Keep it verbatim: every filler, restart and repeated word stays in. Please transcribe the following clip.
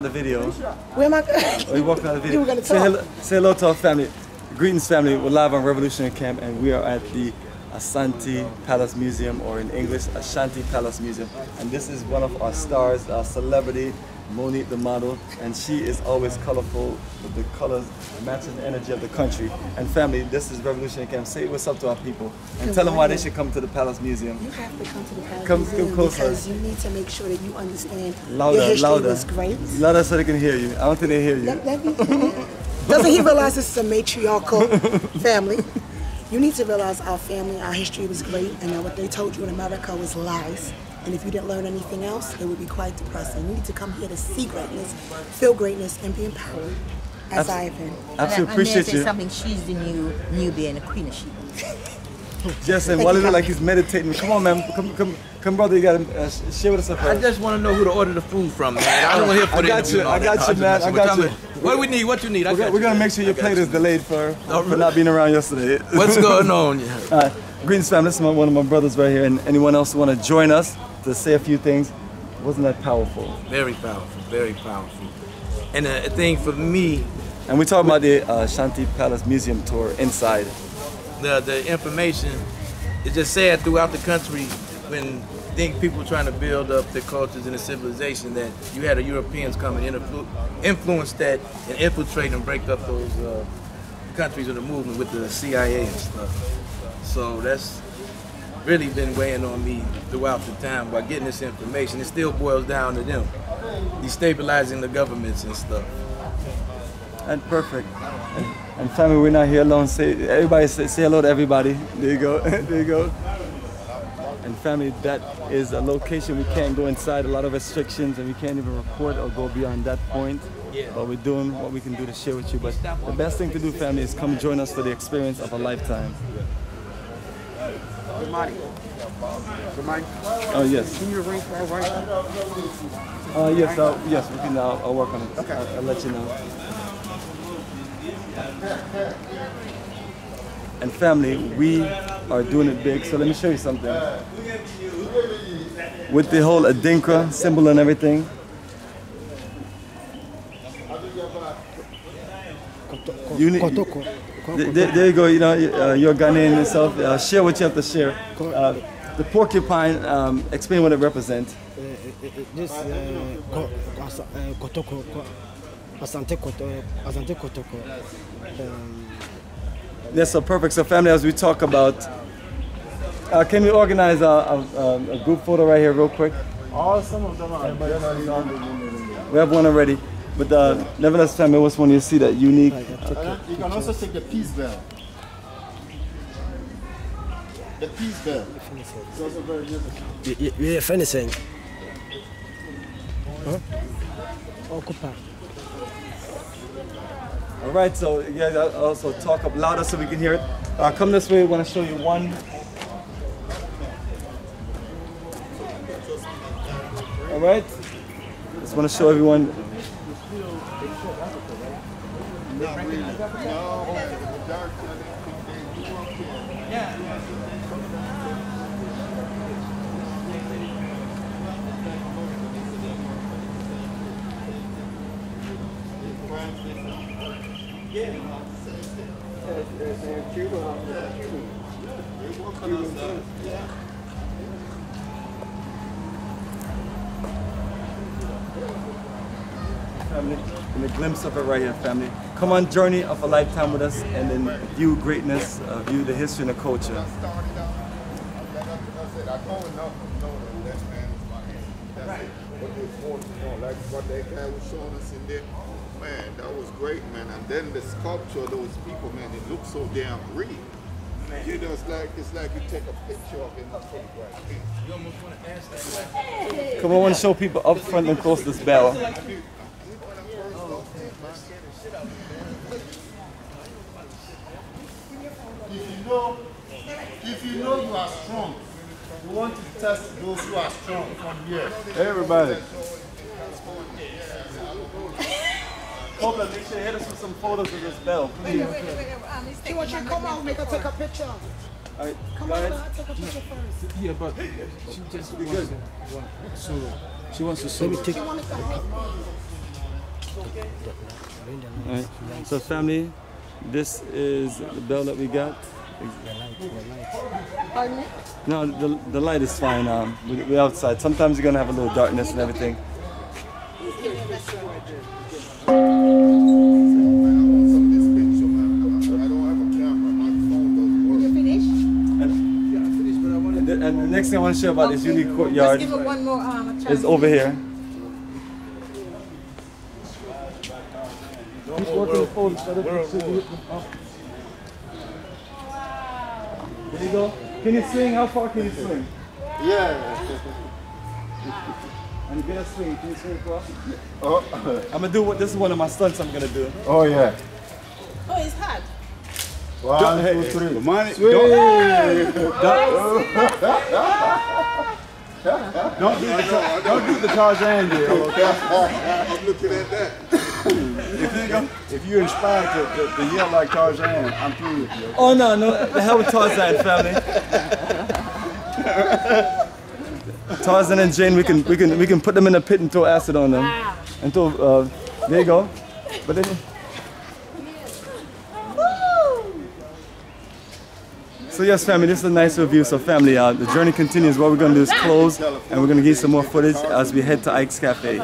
The video. Where am I? We walked out of the video. You were gonna say, hello, say hello to our family. Greetings, family. We're live on Revolutionary Camp, and we are at the Asante Palace Museum, or in English, Asante Palace Museum. And this is one of our stars, our celebrity, Monique the model, and she is always colorful with the colors matching the energy of the country. And family, this is Revolutionary Camp. Say what's up to our people and tell them why they should come to the Palace Museum. You have to come to the Palace come, Museum come because you need to make sure that you understand louder, your history louder. was great. Louder so they can hear you. I don't think they hear you. Let, let me hear. Doesn't he realize this is a matriarchal family? You need to realize our family, our history was great, and that what they told you in America was lies. And if you didn't learn anything else, it would be quite depressing. You need to come here to see greatness, feel greatness, and be empowered, as I have been. Absolutely appreciate you. Something. She's the new newbie and the queen of Sheba. Yes, and while it looks like he's meditating, come on, man, come, come, come, brother, you gotta uh, share with us. I just want to know who to order the food from, man. I don't want to hear for the interview. I got you, man. I got you. What do we need? What you need? I got you. We're gonna make sure your plate is delayed for for not being around yesterday. What's going on? All right, greetings, fam. This is my, one of my brothers right here, and anyone else want to join us to say a few things? Wasn't that powerful? Very powerful, very powerful. And a, a thing for me... And we're talking about the uh, Asante Palace Museum tour inside. The, the information is just sad throughout the country when I think people trying to build up their cultures and the civilization that you had the Europeans come and influ influence that and infiltrate and break up those uh, countries of the movement with the C I A and stuff. So that's really been weighing on me throughout the time by getting this information. It still boils down to them destabilizing the governments and stuff. And perfect. And, and family, we're not here alone. Say everybody say, say hello to everybody. There you go. There you go. And family, that is a location we can't go inside. A lot of restrictions, and we can't even report or go beyond that point. Yeah. But we're doing what we can do to share with you. But the best thing to do, family, is come join us for the experience of a lifetime. Good morning. Good morning. Oh, yes. Can you arrange for our wife? Uh, yes, uh, yes, we can. Uh, I'll work on it. Okay. I'll, I'll let you know. And family, we are doing it big, so let me show you something. With the whole Adinkra symbol and everything. You need, you, there, there you go, you know, uh, you're Ghanaian yourself. Uh, share what you have to share. Uh, the porcupine, um, explain what it represents. This Kotoko, Asante Kotoko. Yes, so perfect. So family, as we talk about, uh, can we organize a, a, a group photo right here real quick? Oh, some of them are. We have one already. But uh, yeah. Nevertheless, time it was when you see that unique. Right, uh, you can also take the peace bell. The peace bell. It's also very beautiful. You're finishing. Huh? Occupy. All right, so you guys also talk up louder so we can hear it. Uh, come this way, I want to show you one. All right. Just want to show everyone. Yeah. Family, and a glimpse of it right here, family. Come on, journey of a lifetime with us, and then view greatness, uh, view the history and the culture. Like what they guy was showing us in there, man, that was great, man. And then the sculpture, those people, man, it looks so damn real. You know, it's like, it's like you take a picture of it and photograph it. You almost want to ask that. Come on, I want to show people up front and close this bell. If you know, if you know you are strong, you want to test those who are strong from here. Hey, everybody. Hope that they should hit us with some photos of this bell. Please. Wait, wait, wait, wait. She wants you to come out and make her take a picture. All right, come on, let her take a picture first. Yeah, but she just wants to. So she wants to. Let me take. Right. So family, this is the bell that we got. Pardon me? No, the, the light is fine. Um, we, we're outside. Sometimes you're going to have a little darkness and everything. And the next thing I want to share about okay. this unique courtyard give it one more, um, is over here. He's working phone instead of sitting up. There you go. Can you swing? How far can you swing? Yeah. And you gonna swing. Can you swing across? Oh. I'm gonna do what this is one of my stunts I'm gonna do. Oh yeah. Oh, it's hard. One, don't, hey, two, three. Money, swing. Don't, hey, don't, don't, do the, don't do the Tarzan deal, okay? I'm looking at that. If you're inspired to, to, to yell like Tarzan, I'm through with you. Oh, no, no. The hell with Tarzan, family. Tarzan and Jane, we can, we, can, we can put them in a pit and throw acid on them. And throw, uh, there you go. But then, so yes, family, this is a nice review. So family, uh, the journey continues. What we're going to do is close, and we're going to get some more footage as we head to Ike's Cafe.